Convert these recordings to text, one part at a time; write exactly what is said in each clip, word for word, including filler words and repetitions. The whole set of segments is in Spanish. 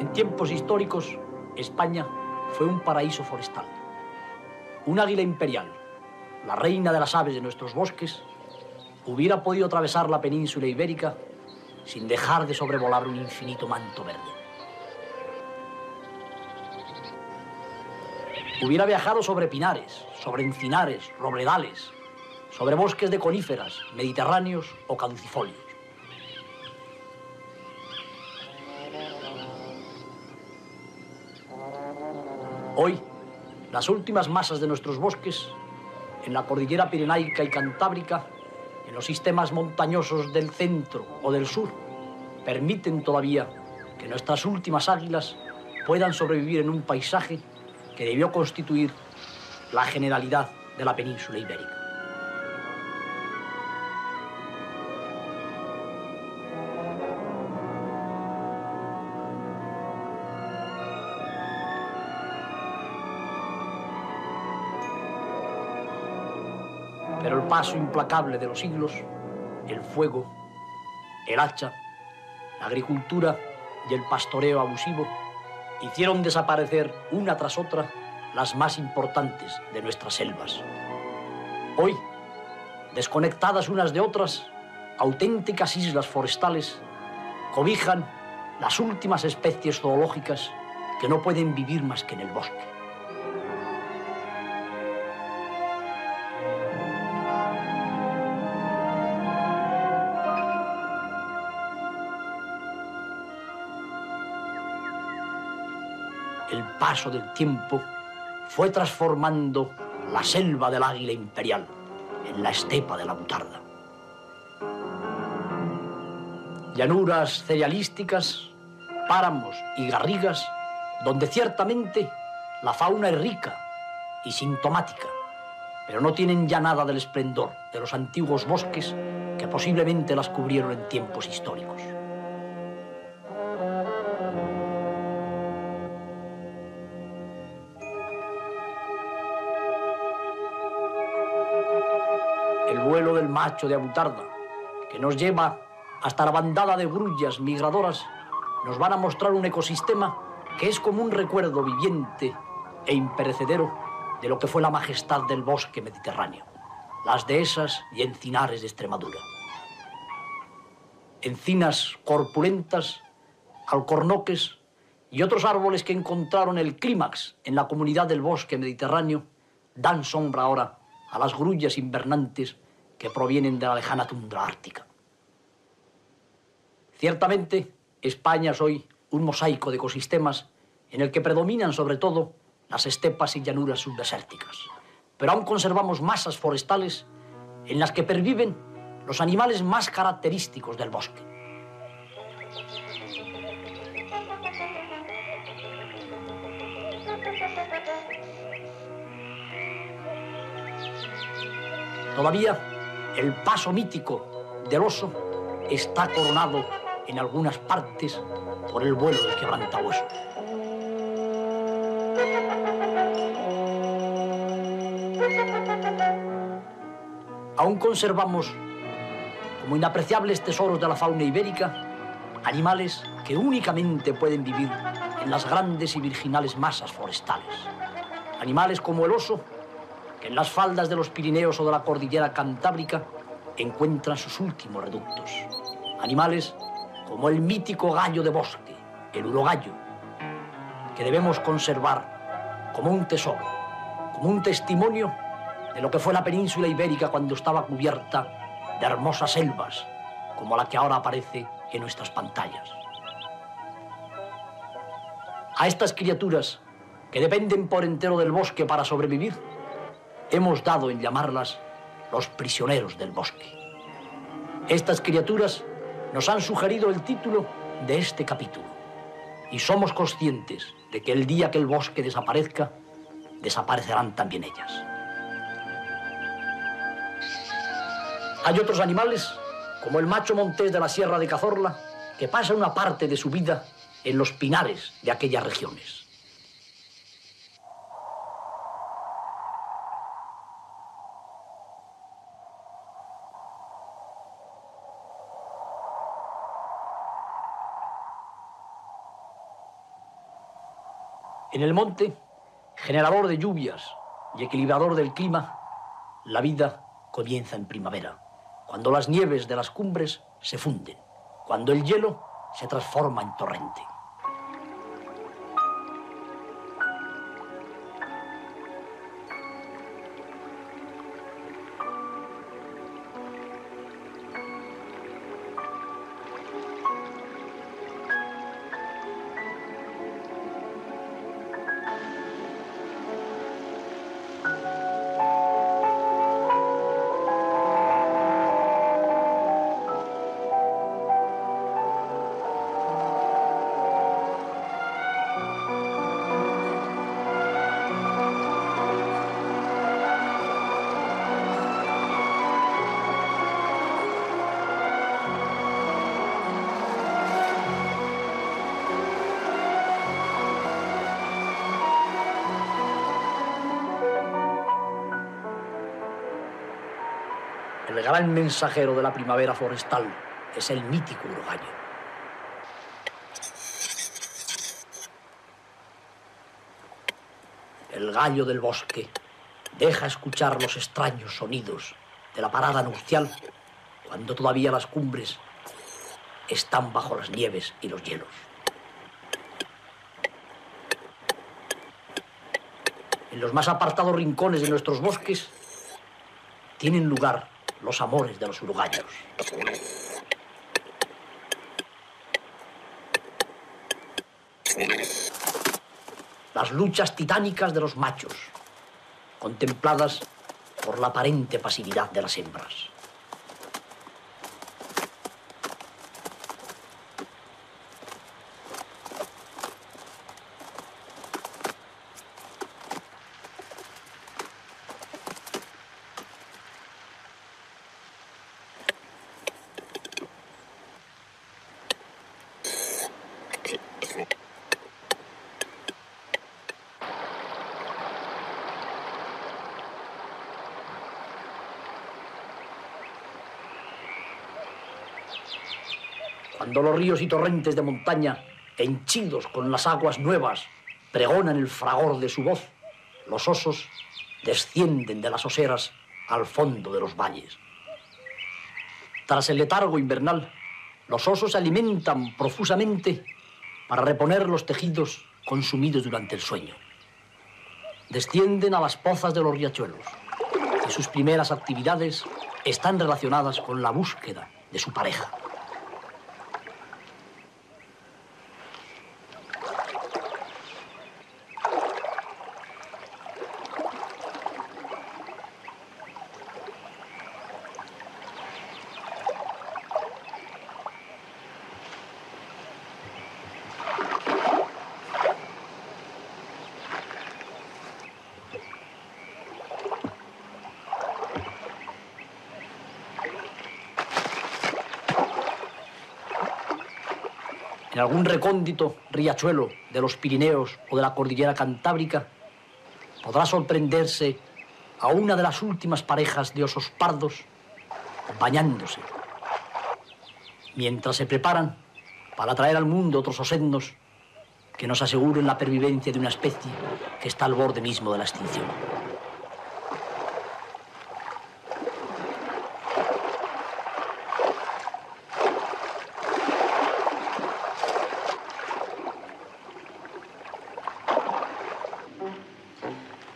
En tiempos históricos, España fue un paraíso forestal. Un águila imperial, la reina de las aves de nuestros bosques, hubiera podido atravesar la península ibérica sin dejar de sobrevolar un infinito manto verde. Hubiera viajado sobre pinares, sobre encinares, robledales, sobre bosques de coníferas, mediterráneos o caducifolios. Hoy, las últimas masas de nuestros bosques, en la cordillera pirenaica y cantábrica, en los sistemas montañosos del centro o del sur, permiten todavía que nuestras últimas águilas puedan sobrevivir en un paisaje que debió constituir la generalidad de la península ibérica. Pero el paso implacable de los siglos, el fuego, el hacha, la agricultura y el pastoreo abusivo hicieron desaparecer una tras otra las más importantes de nuestras selvas. Hoy, desconectadas unas de otras, auténticas islas forestales cobijan las últimas especies zoológicas que no pueden vivir más que en el bosque. El paso del tiempo fue transformando la selva del águila imperial en la estepa de la butarda. Llanuras cerealísticas, páramos y garrigas, donde ciertamente la fauna es rica y sintomática, pero no tienen ya nada del esplendor de los antiguos bosques que posiblemente las cubrieron en tiempos históricos. El vuelo del macho de abutarda, que nos lleva hasta la bandada de grullas migradoras, nos van a mostrar un ecosistema que es como un recuerdo viviente e imperecedero de lo que fue la majestad del bosque mediterráneo, las dehesas y encinares de Extremadura. Encinas corpulentas, alcornoques y otros árboles que encontraron el clímax en la comunidad del bosque mediterráneo dan sombra ahora a las grullas invernantes que provienen de la lejana tundra ártica. Ciertamente, España es hoy un mosaico de ecosistemas en el que predominan sobre todo las estepas y llanuras subdesérticas, pero aún conservamos masas forestales en las que perviven los animales más característicos del bosque. Todavía, el paso mítico del oso está coronado en algunas partes por el vuelo del quebrantahueso. Aún conservamos, como inapreciables tesoros de la fauna ibérica, animales que únicamente pueden vivir en las grandes y virginales masas forestales. Animales como el oso, que en las faldas de los Pirineos o de la cordillera cantábrica encuentran sus últimos reductos. Animales como el mítico gallo de bosque, el urogallo, que debemos conservar como un tesoro, como un testimonio de lo que fue la península ibérica cuando estaba cubierta de hermosas selvas, como la que ahora aparece en nuestras pantallas. A estas criaturas, que dependen por entero del bosque para sobrevivir, hemos dado en llamarlas los prisioneros del bosque. Estas criaturas nos han sugerido el título de este capítulo y somos conscientes de que el día que el bosque desaparezca, desaparecerán también ellas. Hay otros animales, como el macho montés de la Sierra de Cazorla, que pasa una parte de su vida en los pinares de aquellas regiones. En el monte, generador de lluvias y equilibrador del clima, la vida comienza en primavera, cuando las nieves de las cumbres se funden, cuando el hielo se transforma en torrente. El gran mensajero de la primavera forestal es el mítico urogallo. El gallo del bosque deja escuchar los extraños sonidos de la parada nupcial cuando todavía las cumbres están bajo las nieves y los hielos. En los más apartados rincones de nuestros bosques tienen lugar los amores de los urogallos. Las luchas titánicas de los machos, contempladas por la aparente pasividad de las hembras. Cuando los ríos y torrentes de montaña, henchidos con las aguas nuevas, pregonan el fragor de su voz, los osos descienden de las oseras al fondo de los valles. Tras el letargo invernal, los osos se alimentan profusamente para reponer los tejidos consumidos durante el sueño. Descienden a las pozas de los riachuelos y sus primeras actividades están relacionadas con la búsqueda de su pareja. En algún recóndito riachuelo de los Pirineos o de la cordillera Cantábrica podrá sorprenderse a una de las últimas parejas de osos pardos bañándose, mientras se preparan para traer al mundo otros osednos que nos aseguren la pervivencia de una especie que está al borde mismo de la extinción.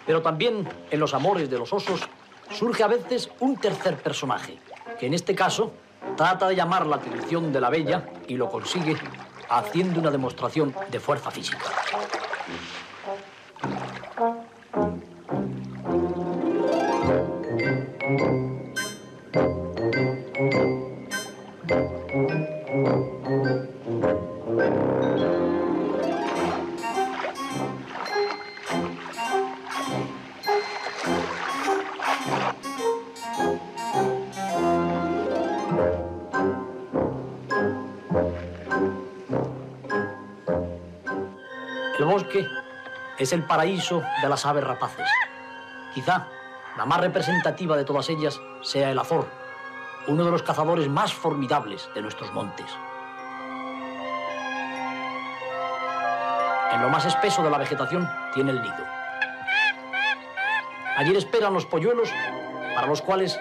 Pero también en los amores de los osos surge a veces un tercer personaje, que en este caso trata de llamar la atención de la bella y lo consigue haciendo una demostración de fuerza física. El bosque es el paraíso de las aves rapaces. Quizá la más representativa de todas ellas sea el azor, uno de los cazadores más formidables de nuestros montes. En lo más espeso de la vegetación tiene el nido. Allí le esperan los polluelos, para los cuales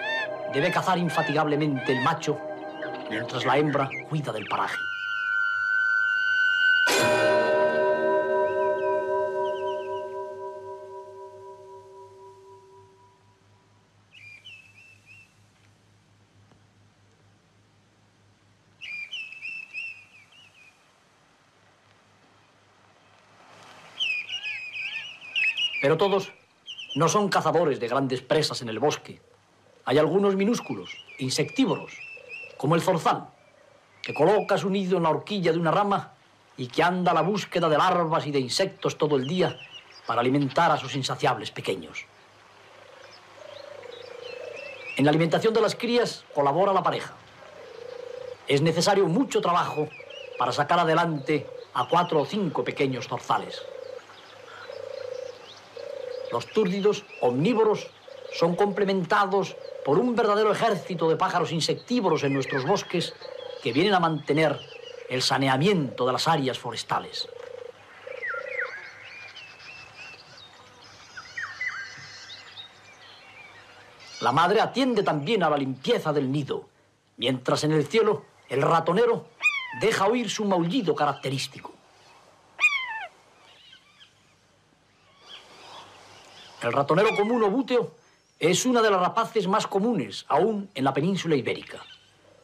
debe cazar infatigablemente el macho, mientras la hembra cuida del paraje. Pero todos no son cazadores de grandes presas en el bosque. Hay algunos minúsculos, insectívoros, como el zorzal, que coloca su nido en la horquilla de una rama y que anda a la búsqueda de larvas y de insectos todo el día para alimentar a sus insaciables pequeños. En la alimentación de las crías colabora la pareja. Es necesario mucho trabajo para sacar adelante a cuatro o cinco pequeños zorzales. Los túrdidos omnívoros son complementados por un verdadero ejército de pájaros insectívoros en nuestros bosques que vienen a mantener el saneamiento de las áreas forestales. La madre atiende también a la limpieza del nido, mientras en el cielo el ratonero deja oír su maullido característico. El ratonero común o búteo es una de las rapaces más comunes aún en la península ibérica.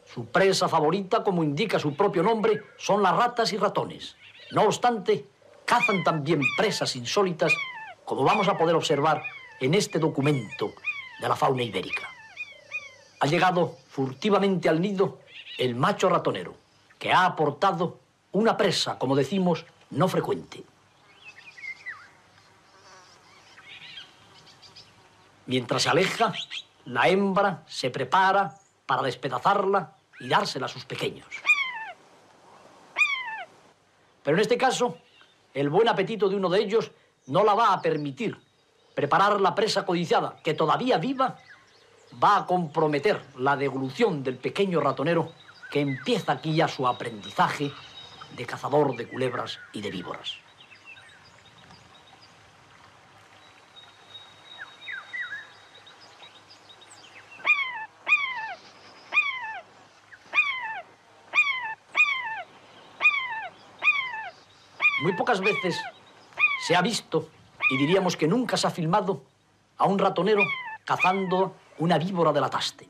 Su presa favorita, como indica su propio nombre, son las ratas y ratones. No obstante, cazan también presas insólitas, como vamos a poder observar en este documento de la fauna ibérica. Ha llegado furtivamente al nido el macho ratonero, que ha aportado una presa, como decimos, no frecuente. Mientras se aleja, la hembra se prepara para despedazarla y dársela a sus pequeños. Pero en este caso, el buen apetito de uno de ellos no la va a permitir. Preparar la presa codiciada, que todavía viva, va a comprometer la deglución del pequeño ratonero que empieza aquí ya su aprendizaje de cazador de culebras y de víboras. Muy pocas veces se ha visto, y diríamos que nunca se ha filmado, a un ratonero cazando una víbora del ataste.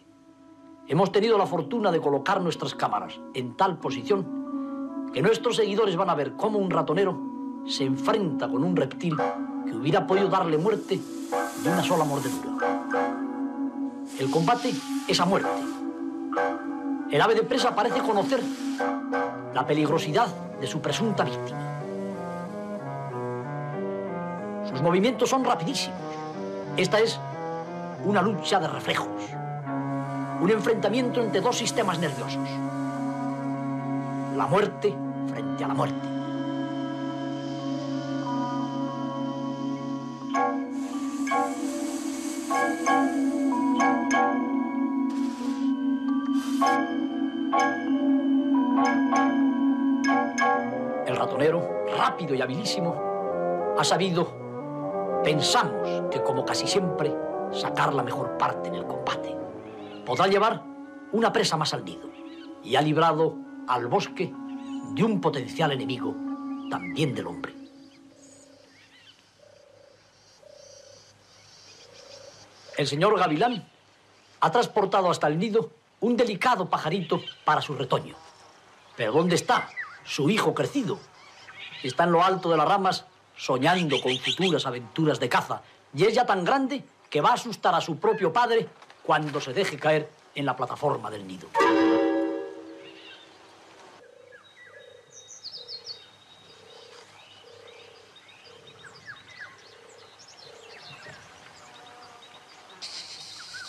Hemos tenido la fortuna de colocar nuestras cámaras en tal posición que nuestros seguidores van a ver cómo un ratonero se enfrenta con un reptil que hubiera podido darle muerte de una sola mordedura. El combate es a muerte. El ave de presa parece conocer la peligrosidad de su presunta víctima. Los movimientos son rapidísimos. Esta es una lucha de reflejos. Un enfrentamiento entre dos sistemas nerviosos. La muerte frente a la muerte. El ratonero, rápido y habilísimo, ha sabido, pensamos que, como casi siempre, sacar la mejor parte en el combate. Podrá llevar una presa más al nido y ha librado al bosque de un potencial enemigo, también del hombre. El señor Gavilán ha transportado hasta el nido un delicado pajarito para su retoño. Pero ¿dónde está su hijo crecido? Está en lo alto de las ramas, soñando con futuras aventuras de caza, y es ya tan grande que va a asustar a su propio padre cuando se deje caer en la plataforma del nido.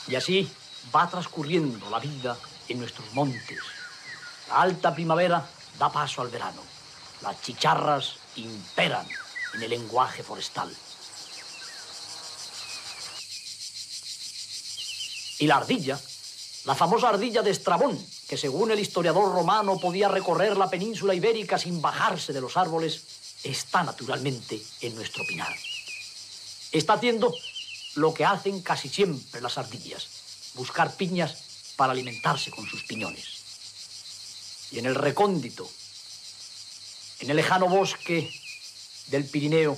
Y así va transcurriendo la vida en nuestros montes. La alta primavera da paso al verano. Las chicharras imperan en el lenguaje forestal. Y la ardilla, la famosa ardilla de Estrabón, que según el historiador romano podía recorrer la península ibérica sin bajarse de los árboles, está naturalmente en nuestro pinar. Está haciendo lo que hacen casi siempre las ardillas, buscar piñas para alimentarse con sus piñones. Y en el recóndito, en el lejano bosque del Pirineo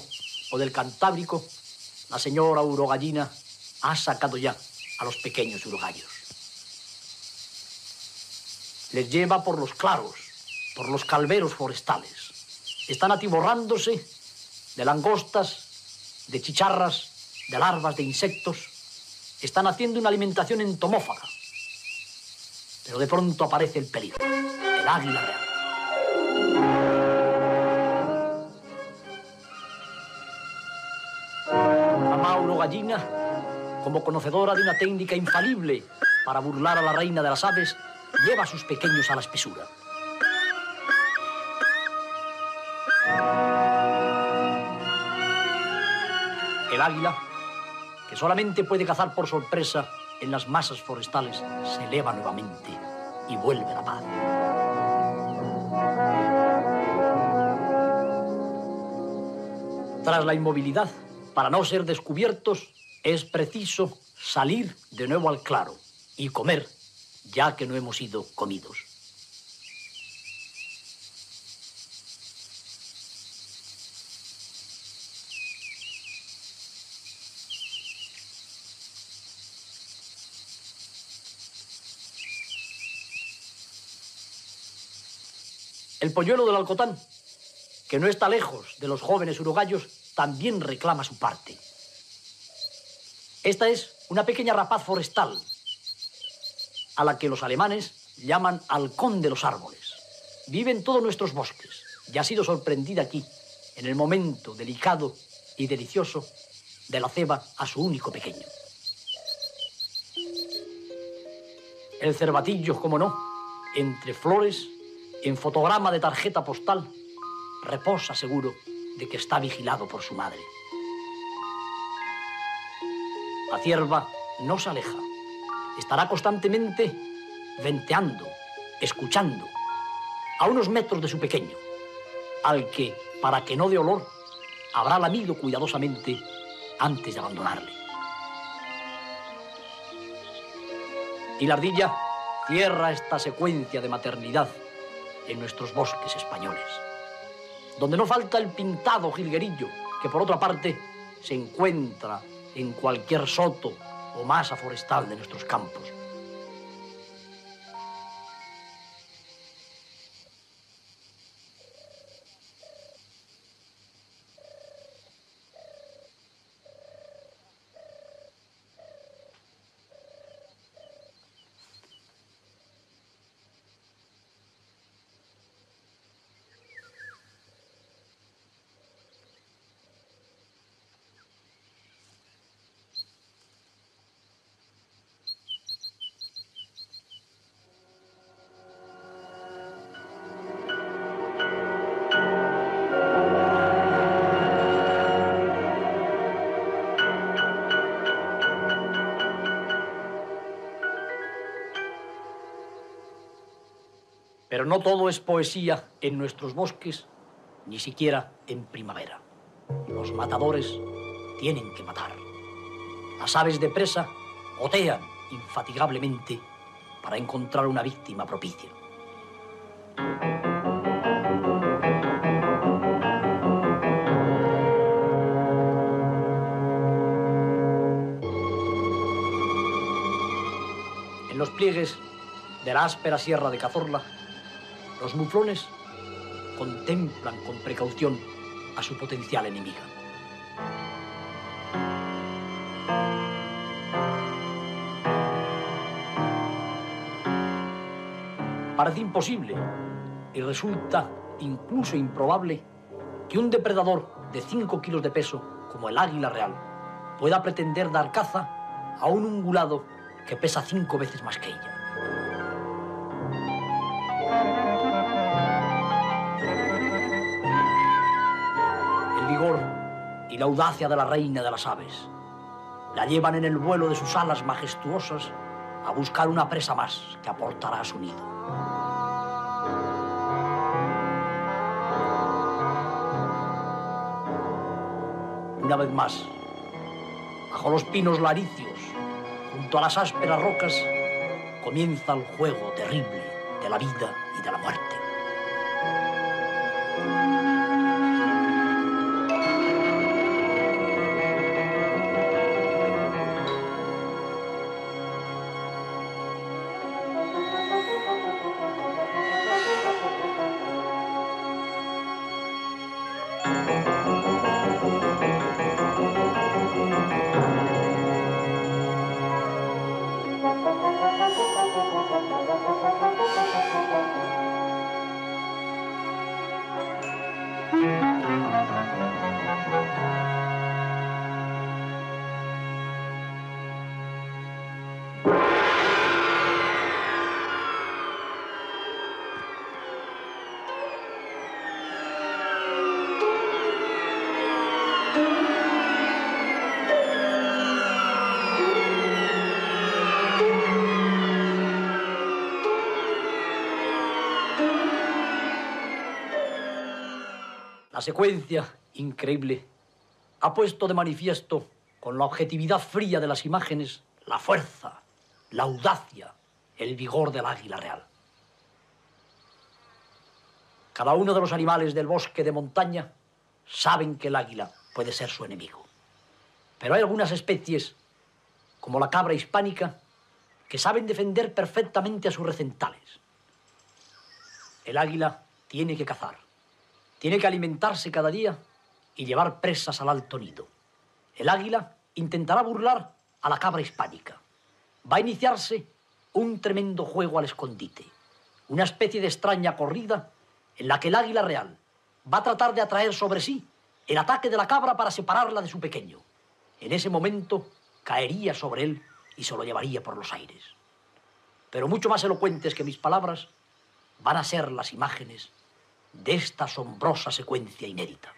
o del Cantábrico, la señora urogallina ha sacado ya a los pequeños urogallos. Les lleva por los claros, por los calderos forestales. Están atiborrándose de langostas, de chicharras, de larvas, de insectos. Están haciendo una alimentación entomófaga. Pero de pronto aparece el peligro, el águila real. Mamá urogallina, como conocedora de una técnica infalible para burlar a la reina de las aves, lleva a sus pequeños a la espesura. El águila, que solamente puede cazar por sorpresa en las masas forestales, se eleva nuevamente y vuelve la paz. Tras la inmovilidad, para no ser descubiertos, es preciso salir de nuevo al claro y comer, ya que no hemos sido comidos. El polluelo del Alcotán, que no está lejos de los jóvenes urogallos, también reclama su parte. Esta es una pequeña rapaz forestal, a la que los alemanes llaman halcón de los árboles. Vive en todos nuestros bosques y ha sido sorprendida aquí, en el momento delicado y delicioso de la ceba a su único pequeño. El cervatillo, como no, entre flores, en fotograma de tarjeta postal, reposa seguro de que está vigilado por su madre. La cierva no se aleja. Estará constantemente venteando, escuchando, a unos metros de su pequeño, al que, para que no dé olor, habrá lamido cuidadosamente antes de abandonarle. Y la ardilla cierra esta secuencia de maternidad en nuestros bosques españoles, donde no falta el pintado jilguerillo, que por otra parte se encuentra en cualquier soto o masa forestal de nuestros campos. Pero no todo es poesía en nuestros bosques, ni siquiera en primavera. Los matadores tienen que matar. Las aves de presa otean infatigablemente para encontrar una víctima propicia. En los pliegues de la áspera sierra de Cazorla, los muflones contemplan con precaución a su potencial enemiga. Parece imposible y resulta incluso improbable que un depredador de cinco kilos de peso, como el águila real, pueda pretender dar caza a un ungulado que pesa cinco veces más que ella. Y la audacia de la reina de las aves la llevan en el vuelo de sus alas majestuosas a buscar una presa más que aportará a su nido. una vez más, bajo los pinos laricios, junto a las ásperas rocas, comienza el juego terrible de la vida y de la muerte. La secuencia increíble ha puesto de manifiesto, con la objetividad fría de las imágenes, la fuerza, la audacia, el vigor del águila real. Cada uno de los animales del bosque de montaña saben que el águila puede ser su enemigo. Pero hay algunas especies, como la cabra hispánica, que saben defender perfectamente a sus recentales. El águila tiene que cazar. Tiene que alimentarse cada día y llevar presas al alto nido. El águila intentará burlar a la cabra hispánica. Va a iniciarse un tremendo juego al escondite, una especie de extraña corrida en la que el águila real va a tratar de atraer sobre sí el ataque de la cabra para separarla de su pequeño. En ese momento caería sobre él y se lo llevaría por los aires. Pero mucho más elocuentes que mis palabras van a ser las imágenes de esta asombrosa secuencia inédita.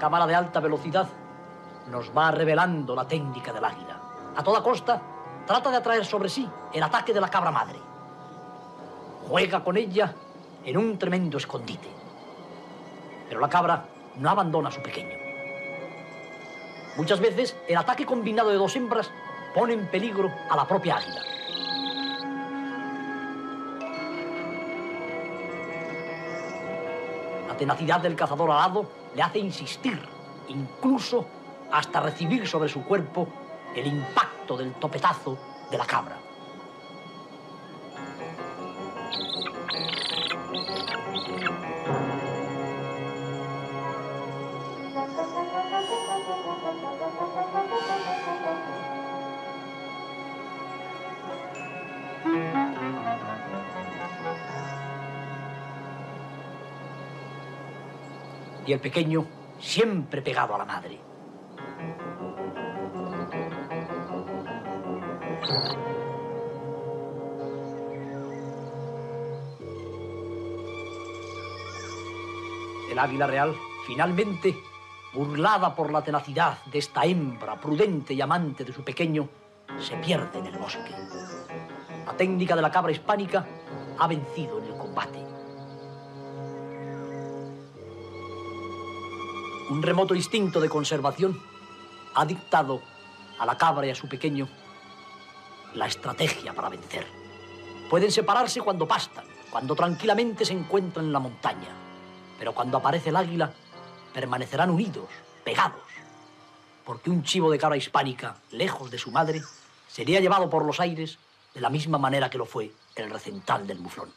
Cámara de alta velocidad nos va revelando la técnica del águila. A toda costa, trata de atraer sobre sí el ataque de la cabra madre. Juega con ella en un tremendo escondite. Pero la cabra no abandona a su pequeño. Muchas veces, el ataque combinado de dos hembras pone en peligro a la propia águila. La tenacidad del cazador alado le hace insistir, incluso hasta recibir sobre su cuerpo el impacto del topetazo de la cabra. Y el pequeño siempre pegado a la madre. El águila real, finalmente, burlada por la tenacidad de esta hembra prudente y amante de su pequeño, se pierde en el bosque. La técnica de la cabra hispánica ha vencido en el combate. Un remoto instinto de conservación ha dictado a la cabra y a su pequeño la estrategia para vencer. Pueden separarse cuando pastan, cuando tranquilamente se encuentran en la montaña, pero cuando aparece el águila permanecerán unidos, pegados, porque un chivo de cabra hispánica, lejos de su madre, sería llevado por los aires de la misma manera que lo fue el recental del muflón.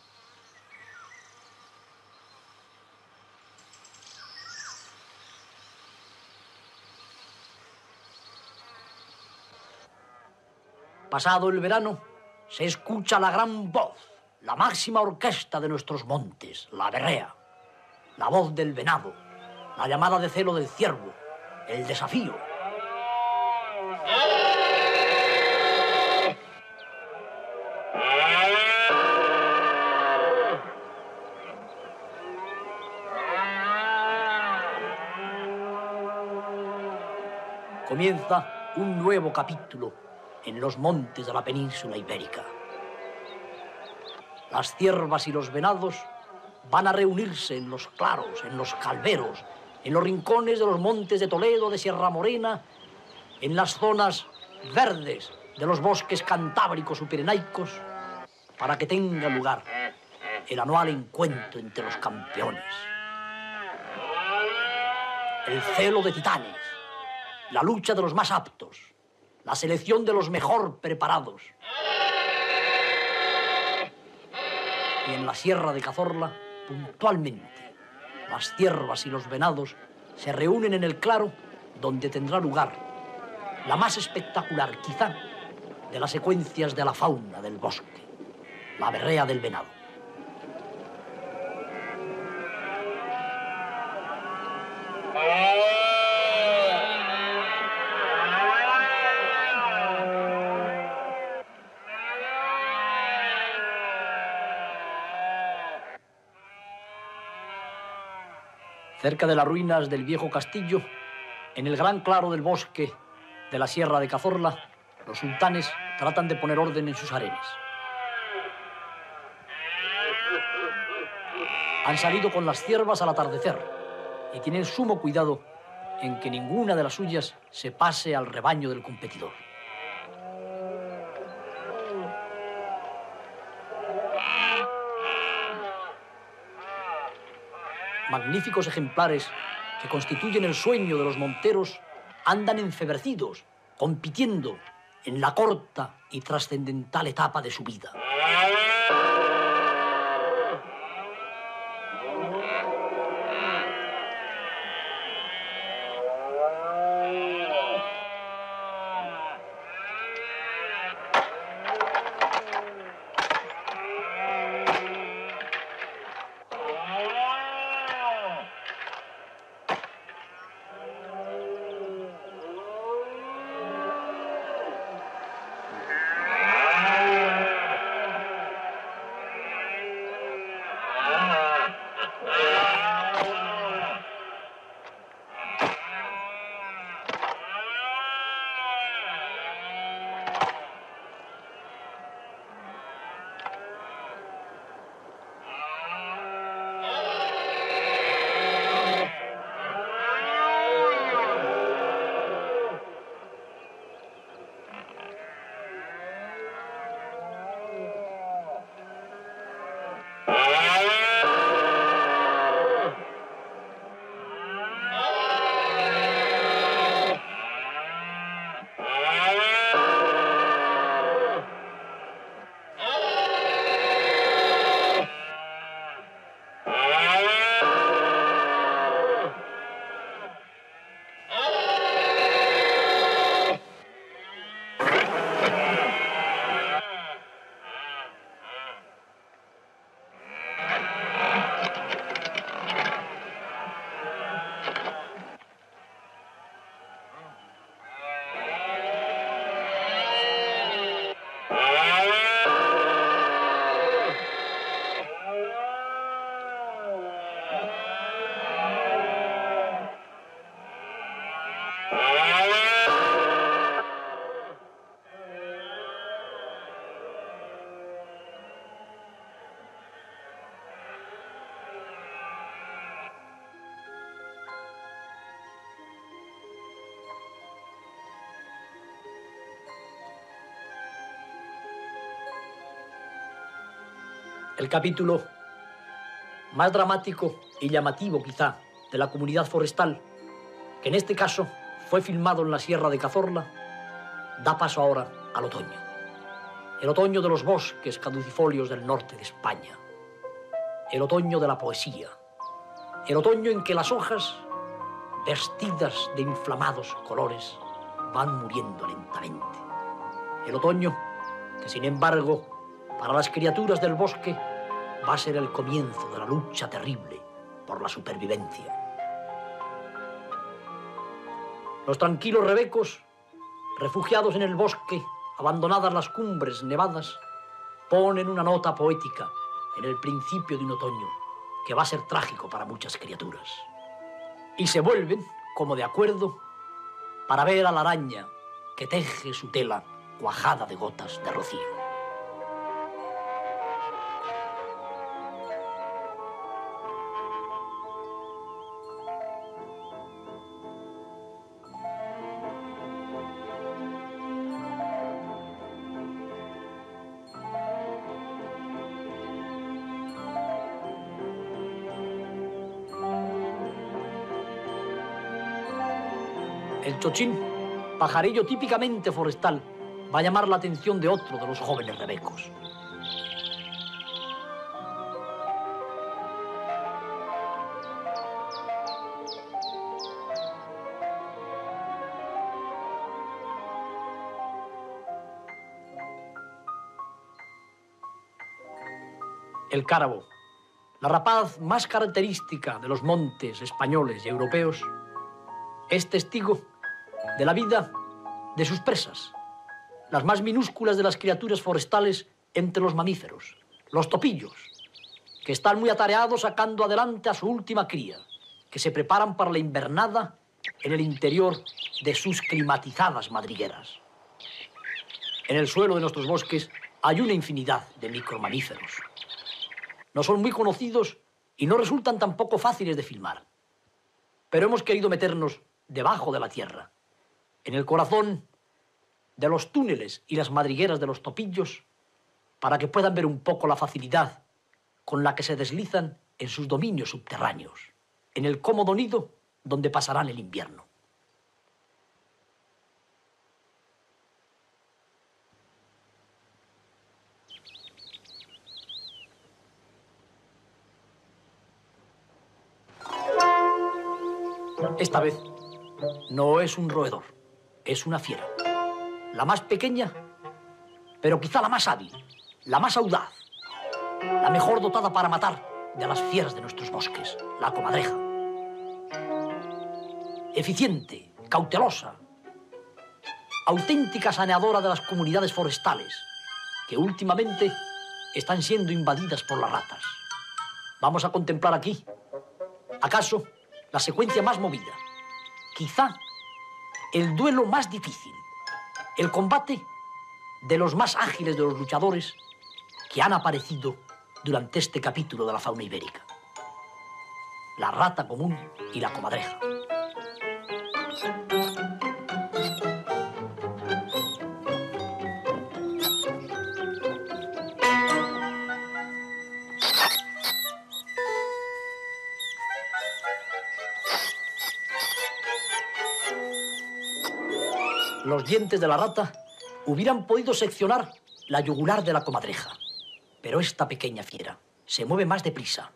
Pasado el verano, se escucha la gran voz, la máxima orquesta de nuestros montes, la berrea, la voz del venado, la llamada de celo del ciervo, el desafío. Comienza un nuevo capítulo en los montes de la península ibérica. Las ciervas y los venados van a reunirse en los claros, en los calderos, en los rincones de los montes de Toledo, de Sierra Morena, en las zonas verdes de los bosques cantábricos o pirenaicos, para que tenga lugar el anual encuentro entre los campeones. El celo de titanes, la lucha de los más aptos, la selección de los mejor preparados. Y en la Sierra de Cazorla, puntualmente, las ciervas y los venados se reúnen en el claro donde tendrá lugar la más espectacular, quizá, de las secuencias de la fauna del bosque, la berrea del venado. Cerca de las ruinas del viejo castillo, en el gran claro del bosque de la Sierra de Cazorla, los sultanes tratan de poner orden en sus harenes. Han salido con las ciervas al atardecer y tienen sumo cuidado en que ninguna de las suyas se pase al rebaño del competidor. Magníficos ejemplares que constituyen el sueño de los monteros andan enfebrecidos, compitiendo en la corta y trascendental etapa de su vida. El capítulo más dramático y llamativo, quizá, de la comunidad forestal, que en este caso fue filmado en la Sierra de Cazorla, da paso ahora al otoño. El otoño de los bosques caducifolios del norte de España. El otoño de la poesía. El otoño en que las hojas, vestidas de inflamados colores, van muriendo lentamente. El otoño que, sin embargo, para las criaturas del bosque, va a ser el comienzo de la lucha terrible por la supervivencia. Los tranquilos rebecos, refugiados en el bosque, abandonadas las cumbres nevadas, ponen una nota poética en el principio de un otoño que va a ser trágico para muchas criaturas. Y se vuelven, como de acuerdo, para ver a la araña que teje su tela cuajada de gotas de rocío. El chochín, pajarillo típicamente forestal, va a llamar la atención de otro de los jóvenes rebecos. El cárabo, la rapaz más característica de los montes españoles y europeos, es testigo de la vida de sus presas, las más minúsculas de las criaturas forestales entre los mamíferos, los topillos, que están muy atareados sacando adelante a su última cría, que se preparan para la invernada en el interior de sus climatizadas madrigueras. En el suelo de nuestros bosques hay una infinidad de micromamíferos. No son muy conocidos y no resultan tampoco fáciles de filmar, pero hemos querido meternos debajo de la tierra, en el corazón de los túneles y las madrigueras de los topillos, para que puedan ver un poco la facilidad con la que se deslizan en sus dominios subterráneos, en el cómodo nido donde pasarán el invierno. Esta vez no es un roedor, es una fiera. La más pequeña, pero quizá la más hábil, la más audaz, la mejor dotada para matar de las fieras de nuestros bosques, la comadreja. Eficiente, cautelosa, auténtica saneadora de las comunidades forestales, que últimamente están siendo invadidas por las ratas. Vamos a contemplar aquí, acaso, la secuencia más movida, quizá el duelo más difícil, el combate de los más ágiles de los luchadores que han aparecido durante este capítulo de la fauna ibérica. La rata común y la comadreja. Los dientes de la rata hubieran podido seccionar la yugular de la comadreja. Pero esta pequeña fiera se mueve más deprisa.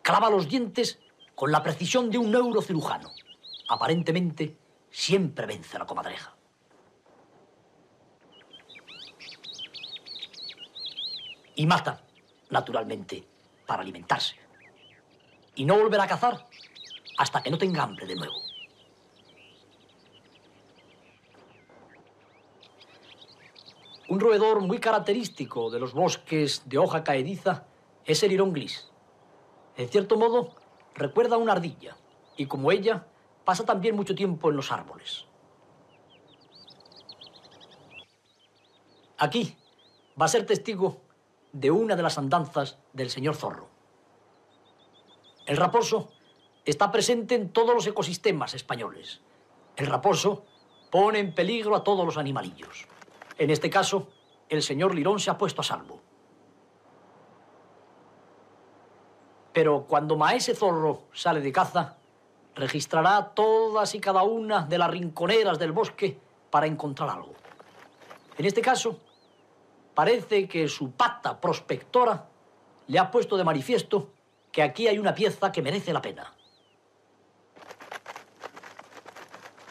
Clava los dientes con la precisión de un neurocirujano. Aparentemente, siempre vence a la comadreja. Y mata, naturalmente, para alimentarse. Y no volverá a cazar hasta que no tenga hambre de nuevo. Un roedor muy característico de los bosques de hoja caediza es el hirón gris. En cierto modo, recuerda a una ardilla y, como ella, pasa también mucho tiempo en los árboles. Aquí va a ser testigo de una de las andanzas del señor zorro. El raposo está presente en todos los ecosistemas españoles. El raposo pone en peligro a todos los animalillos. En este caso, el señor lirón se ha puesto a salvo. Pero cuando maese zorro sale de caza, registrará todas y cada una de las rinconeras del bosque para encontrar algo. En este caso, parece que su pata prospectora le ha puesto de manifiesto que aquí hay una pieza que merece la pena.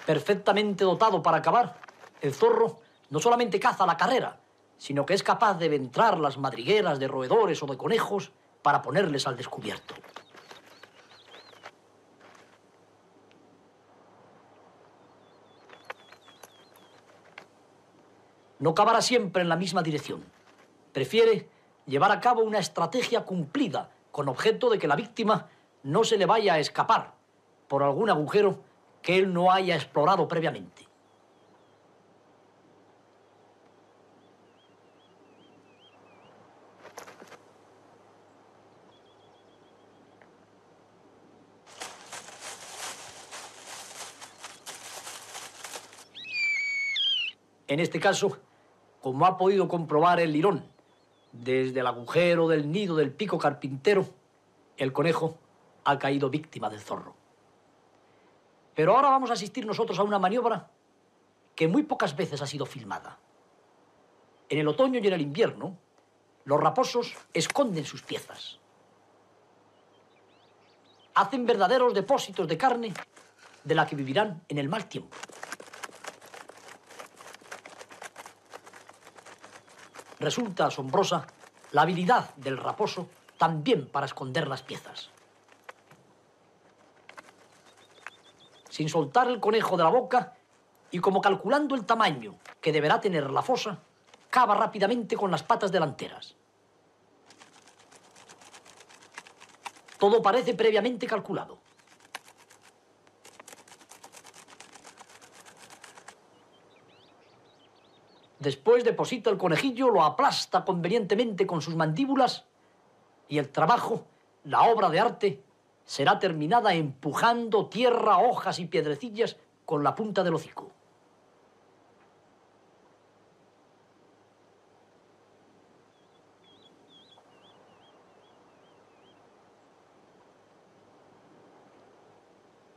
Perfectamente dotado para acabar, el zorro no solamente caza la carrera, sino que es capaz de ventrar las madrigueras de roedores o de conejos para ponerles al descubierto. No cavará siempre en la misma dirección. Prefiere llevar a cabo una estrategia cumplida con objeto de que la víctima no se le vaya a escapar por algún agujero que él no haya explorado previamente. En este caso, como ha podido comprobar el lirón, desde el agujero del nido del pico carpintero, el conejo ha caído víctima del zorro. Pero ahora vamos a asistir nosotros a una maniobra que muy pocas veces ha sido filmada. En el otoño y en el invierno, los raposos esconden sus piezas. Hacen verdaderos depósitos de carne de la que vivirán en el mal tiempo. Resulta asombrosa la habilidad del raposo también para esconder las piezas. Sin soltar el conejo de la boca y como calculando el tamaño que deberá tener la fosa, cava rápidamente con las patas delanteras. Todo parece previamente calculado. Después deposita el conejillo, lo aplasta convenientemente con sus mandíbulas y el trabajo, la obra de arte, será terminada empujando tierra, hojas y piedrecillas con la punta del hocico.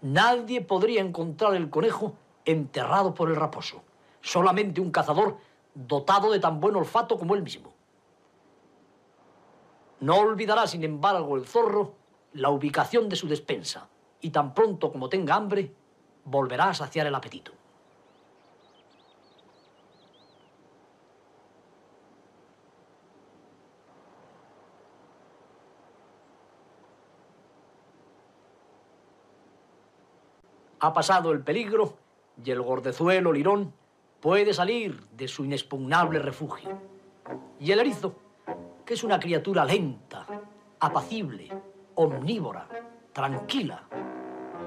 Nadie podría encontrar el conejo enterrado por el raposo, solamente un cazador dotado de tan buen olfato como él mismo. No olvidará, sin embargo, el zorro la ubicación de su despensa y tan pronto como tenga hambre, volverá a saciar el apetito. Ha pasado el peligro y el gordezuelo lirón puede salir de su inexpugnable refugio. Y el erizo, que es una criatura lenta, apacible, omnívora, tranquila,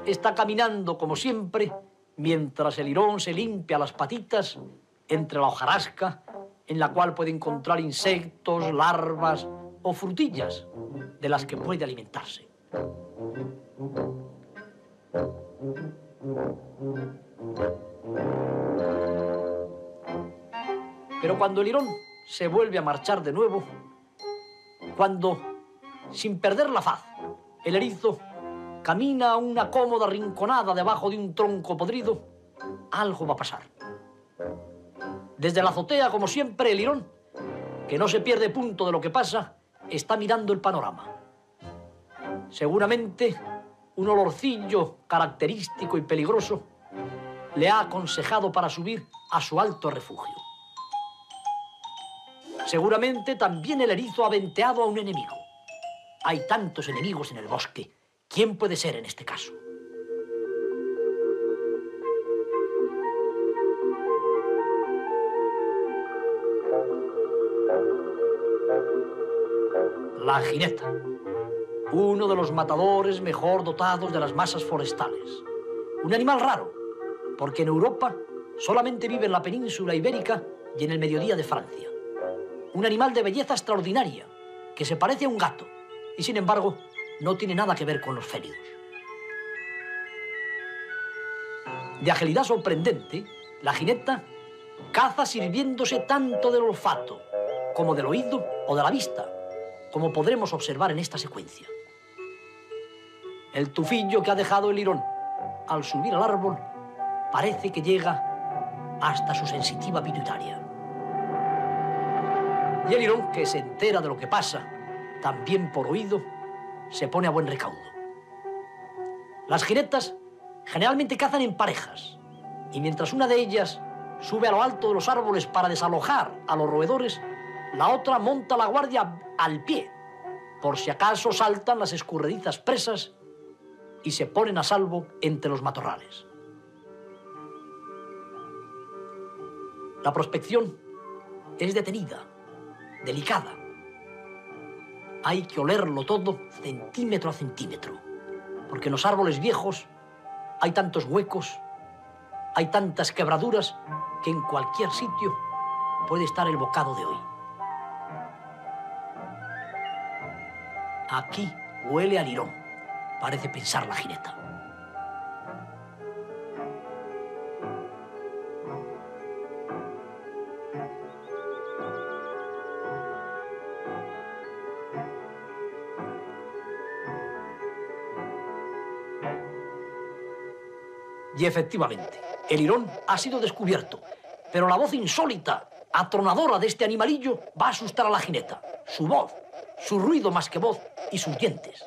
está caminando como siempre mientras el lirón se limpia las patitas entre la hojarasca en la cual puede encontrar insectos, larvas o frutillas de las que puede alimentarse. Pero cuando el lirón se vuelve a marchar de nuevo, cuando, sin perder la faz, el erizo camina a una cómoda rinconada debajo de un tronco podrido, algo va a pasar. Desde la azotea, como siempre, el lirón, que no se pierde punto de lo que pasa, está mirando el panorama. Seguramente, un olorcillo característico y peligroso le ha aconsejado para subir a su alto refugio. Seguramente también el erizo ha venteado a un enemigo. Hay tantos enemigos en el bosque. ¿Quién puede ser en este caso? La jineta, uno de los matadores mejor dotados de las masas forestales. Un animal raro, porque en Europa solamente vive en la península ibérica y en el mediodía de Francia. Un animal de belleza extraordinaria, que se parece a un gato y, sin embargo, no tiene nada que ver con los fénidos. De agilidad sorprendente, la jineta caza sirviéndose tanto del olfato como del oído o de la vista, como podremos observar en esta secuencia. El tufillo que ha dejado el lirón, al subir al árbol, parece que llega hasta su sensitiva pituitaria. Y el lirón, que se entera de lo que pasa, también por oído, se pone a buen recaudo. Las jinetas generalmente cazan en parejas, y mientras una de ellas sube a lo alto de los árboles para desalojar a los roedores, la otra monta la guardia al pie, por si acaso saltan las escurredizas presas y se ponen a salvo entre los matorrales. La prospección es detenida, delicada. Hay que olerlo todo centímetro a centímetro, porque en los árboles viejos hay tantos huecos, hay tantas quebraduras, que en cualquier sitio puede estar el bocado de hoy. Aquí huele a lirón, parece pensar la jineta. Y efectivamente, el lirón ha sido descubierto, pero la voz insólita, atronadora de este animalillo va a asustar a la jineta. Su voz, su ruido más que voz y sus dientes.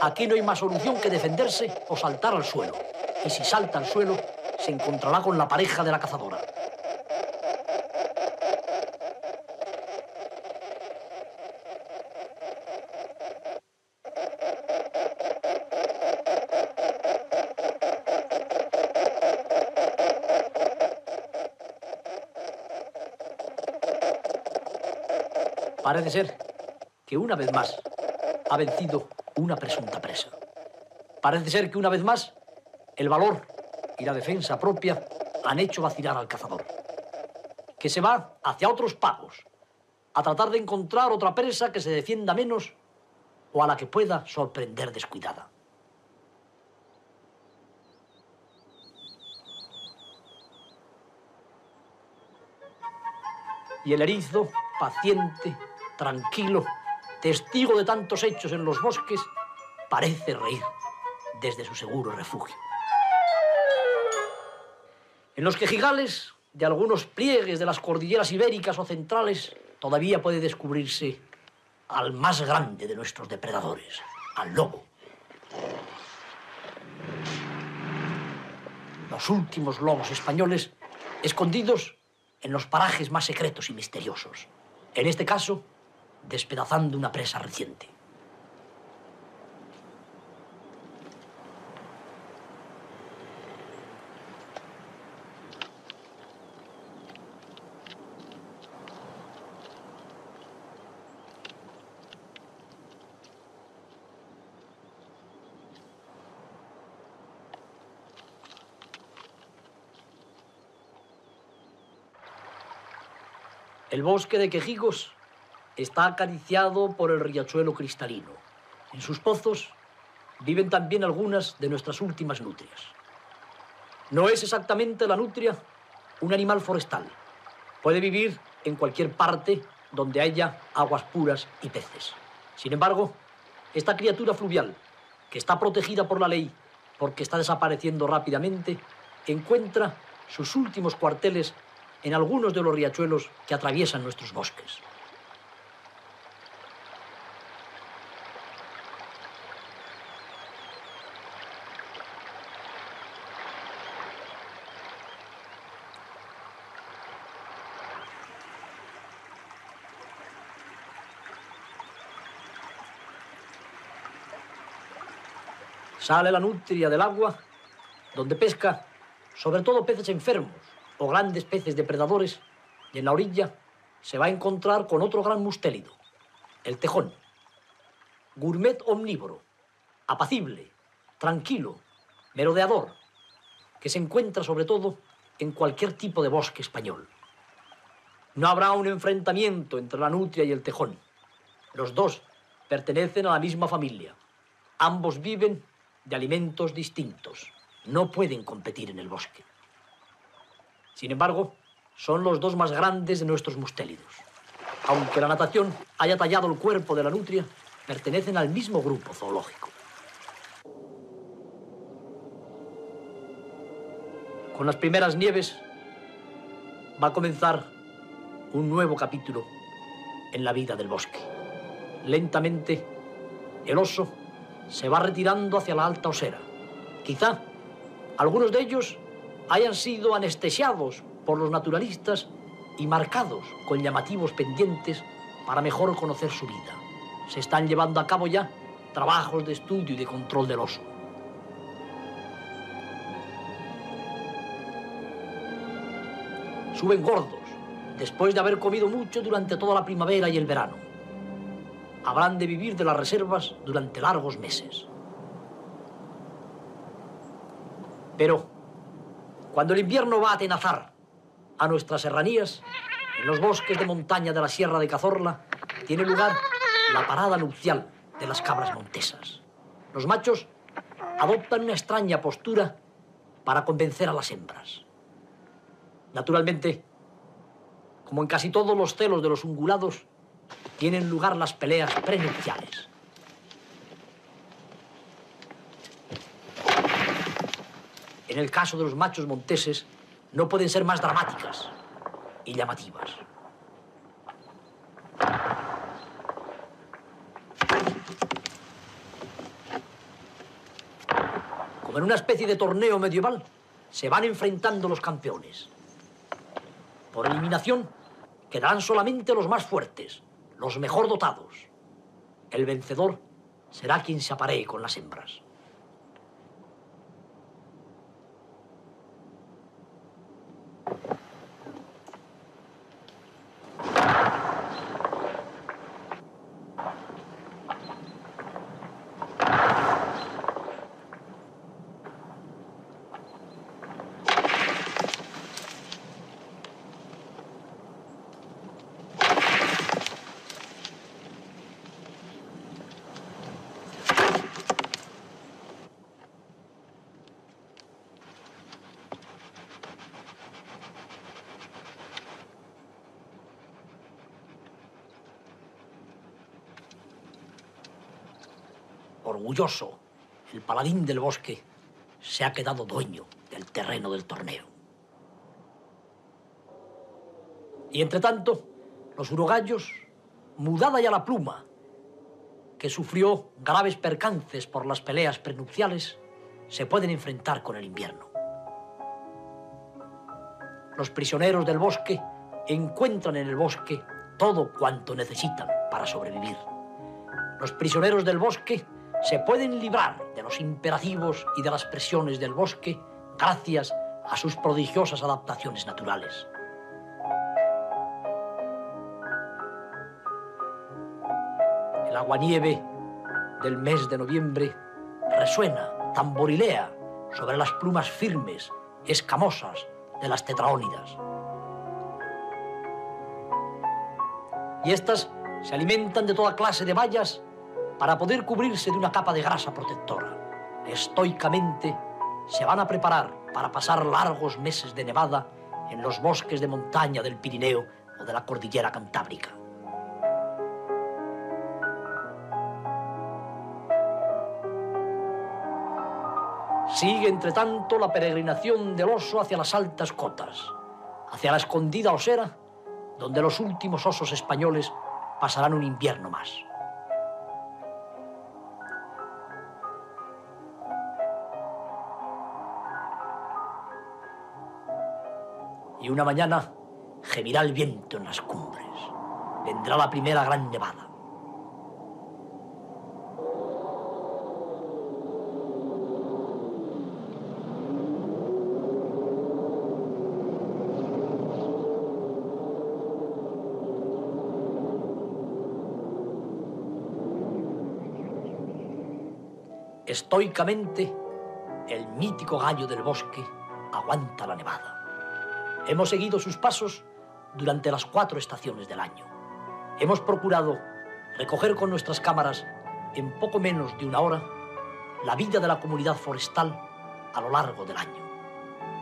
Aquí no hay más solución que defenderse o saltar al suelo. Y si salta al suelo, se encontrará con la pareja de la cazadora. Parece ser que una vez más ha vencido una presunta presa. Parece ser que una vez más el valor y la defensa propia han hecho vacilar al cazador, que se va hacia otros pagos, a tratar de encontrar otra presa que se defienda menos o a la que pueda sorprender descuidada. Y el erizo, paciente, tranquilo, testigo de tantos hechos en los bosques, parece reír desde su seguro refugio. En los quejigales de algunos pliegues de las cordilleras ibéricas o centrales todavía puede descubrirse al más grande de nuestros depredadores, al lobo. Los últimos lobos españoles escondidos en los parajes más secretos y misteriosos. En este caso, despedazando una presa reciente. El bosque de Quejigos está acariciado por el riachuelo cristalino. En sus pozos viven también algunas de nuestras últimas nutrias. No es exactamente la nutria un animal forestal. Puede vivir en cualquier parte donde haya aguas puras y peces. Sin embargo, esta criatura fluvial, que está protegida por la ley porque está desapareciendo rápidamente, encuentra sus últimos cuarteles en algunos de los riachuelos que atraviesan nuestros bosques. Sale la nutria del agua, donde pesca sobre todo peces enfermos o grandes peces depredadores, y en la orilla se va a encontrar con otro gran mustélido, el tejón. Gourmet omnívoro, apacible, tranquilo, merodeador, que se encuentra sobre todo en cualquier tipo de bosque español. No habrá un enfrentamiento entre la nutria y el tejón. Los dos pertenecen a la misma familia. Ambos viven de alimentos distintos. No pueden competir en el bosque. Sin embargo, son los dos más grandes de nuestros mustélidos. aunque la natación haya tallado el cuerpo de la nutria, pertenecen al mismo grupo zoológico. Con las primeras nieves va a comenzar un nuevo capítulo en la vida del bosque. Lentamente, el oso se va retirando hacia la alta osera. Quizá algunos de ellos hayan sido anestesiados por los naturalistas y marcados con llamativos pendientes para mejor conocer su vida. Se están llevando a cabo ya trabajos de estudio y de control del oso. Suben gordos, después de haber comido mucho durante toda la primavera y el verano. Habrán de vivir de las reservas durante largos meses. Pero cuando el invierno va a atenazar a nuestras serranías, en los bosques de montaña de la Sierra de Cazorla tiene lugar la parada nupcial de las cabras montesas. Los machos adoptan una extraña postura para convencer a las hembras. Naturalmente, como en casi todos los celos de los ungulados, tienen lugar las peleas prenupciales. En el caso de los machos monteses, no pueden ser más dramáticas y llamativas. Como en una especie de torneo medieval, se van enfrentando los campeones. Por eliminación, quedarán solamente los más fuertes, los mejor dotados. El vencedor será quien se aparee con las hembras. Orgulloso, el paladín del bosque se ha quedado dueño del terreno del torneo. Y entre tanto, los urogallos, mudada ya la pluma, que sufrió graves percances por las peleas prenupciales, se pueden enfrentar con el invierno. Los prisioneros del bosque encuentran en el bosque todo cuanto necesitan para sobrevivir. Los prisioneros del bosque se pueden librar de los imperativos y de las presiones del bosque gracias a sus prodigiosas adaptaciones naturales. El aguanieve del mes de noviembre resuena, tamborilea sobre las plumas firmes, escamosas de las tetraónidas. Y estas se alimentan de toda clase de bayas para poder cubrirse de una capa de grasa protectora. Estoicamente se van a preparar para pasar largos meses de nevada en los bosques de montaña del Pirineo o de la cordillera Cantábrica. Sigue, entre tanto, la peregrinación del oso hacia las altas cotas, hacia la escondida osera, donde los últimos osos españoles pasarán un invierno más. Y una mañana gemirá el viento en las cumbres. Vendrá la primera gran nevada. Estoicamente, el mítico gallo del bosque aguanta la nevada. Hemos seguido sus pasos durante las cuatro estaciones del año. Hemos procurado recoger con nuestras cámaras, en poco menos de una hora, la vida de la comunidad forestal a lo largo del año.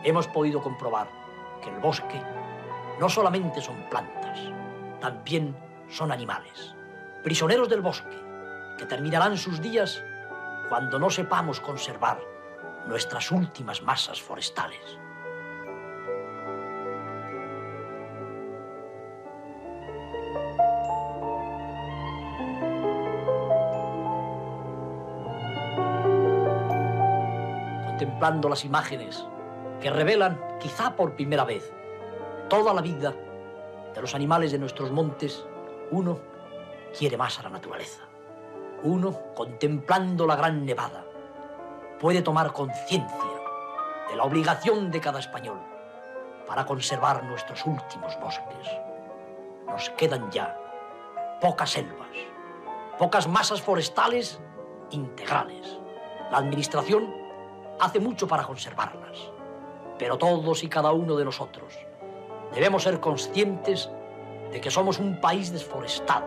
Hemos podido comprobar que el bosque no solamente son plantas, también son animales, prisioneros del bosque, que terminarán sus días cuando no sepamos conservar nuestras últimas masas forestales. Contemplando las imágenes que revelan, quizá por primera vez, toda la vida de los animales de nuestros montes, uno quiere más a la naturaleza. Uno, contemplando la gran nevada, puede tomar conciencia de la obligación de cada español para conservar nuestros últimos bosques. Nos quedan ya pocas selvas, pocas masas forestales integrales. La administración hace mucho para conservarlas, pero todos y cada uno de nosotros debemos ser conscientes de que somos un país desforestado,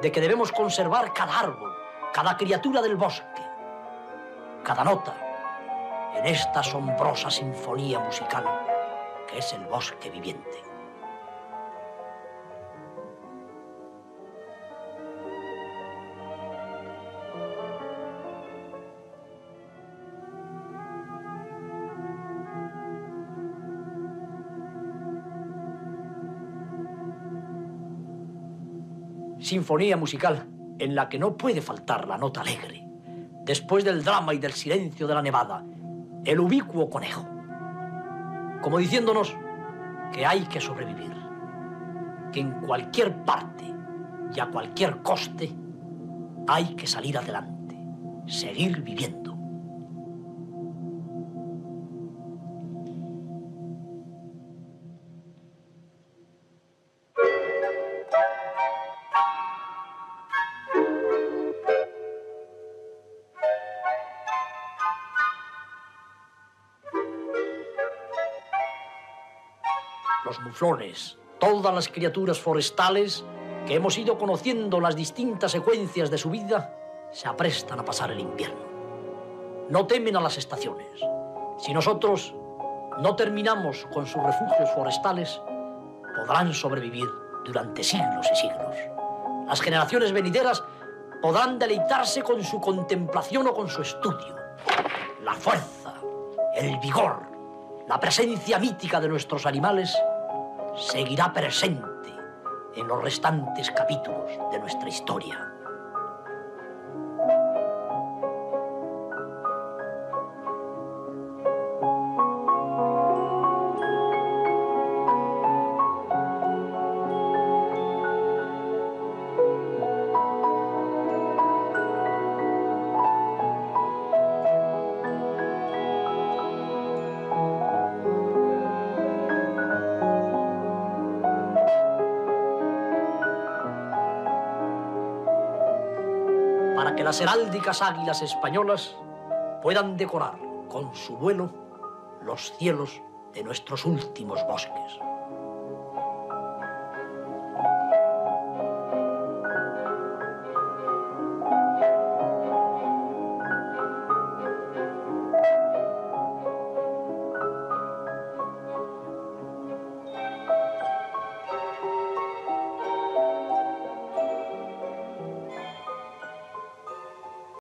de que debemos conservar cada árbol, cada criatura del bosque, cada nota en esta asombrosa sinfonía musical que es el bosque viviente. Sinfonía musical en la que no puede faltar la nota alegre. Después del drama y del silencio de la nevada, el ubicuo conejo. Como diciéndonos que hay que sobrevivir, que en cualquier parte y a cualquier coste hay que salir adelante, seguir viviendo. Los muflones, todas las criaturas forestales que hemos ido conociendo las distintas secuencias de su vida, se aprestan a pasar el invierno. No temen a las estaciones. Si nosotros no terminamos con sus refugios forestales, podrán sobrevivir durante siglos y siglos. Las generaciones venideras podrán deleitarse con su contemplación o con su estudio. La fuerza, el vigor, la presencia mítica de nuestros animales seguirá presente en los restantes capítulos de nuestra historia. Para que las heráldicas águilas españolas puedan decorar con su vuelo los cielos de nuestros últimos bosques.